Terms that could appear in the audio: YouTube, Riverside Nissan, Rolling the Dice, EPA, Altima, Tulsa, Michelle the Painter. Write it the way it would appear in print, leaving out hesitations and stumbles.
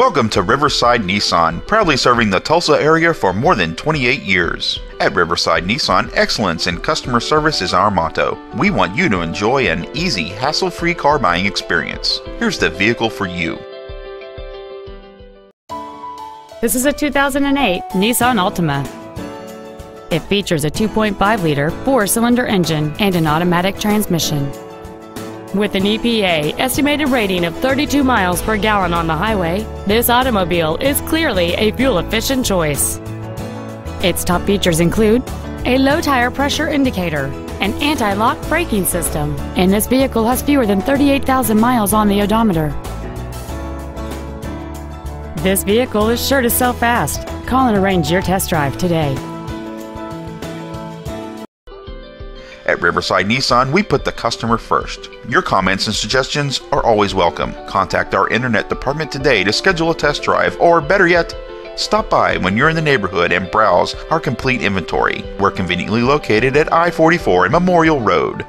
Welcome to Riverside Nissan, proudly serving the Tulsa area for more than 28 years. At Riverside Nissan, excellence in customer service is our motto. We want you to enjoy an easy, hassle-free car buying experience. Here's the vehicle for you. This is a 2008 Nissan Altima. It features a 2.5-liter four-cylinder engine and an automatic transmission. With an EPA estimated rating of 32 miles per gallon on the highway, this automobile is clearly a fuel-efficient choice. Its top features include a low tire pressure indicator, an anti-lock braking system, and this vehicle has fewer than 38,000 miles on the odometer. This vehicle is sure to sell fast. Call and arrange your test drive today. At Riverside Nissan, we put the customer first. Your comments and suggestions are always welcome. Contact our internet department today to schedule a test drive, or better yet, stop by when you're in the neighborhood and browse our complete inventory. We're conveniently located at I-44 and Memorial Road.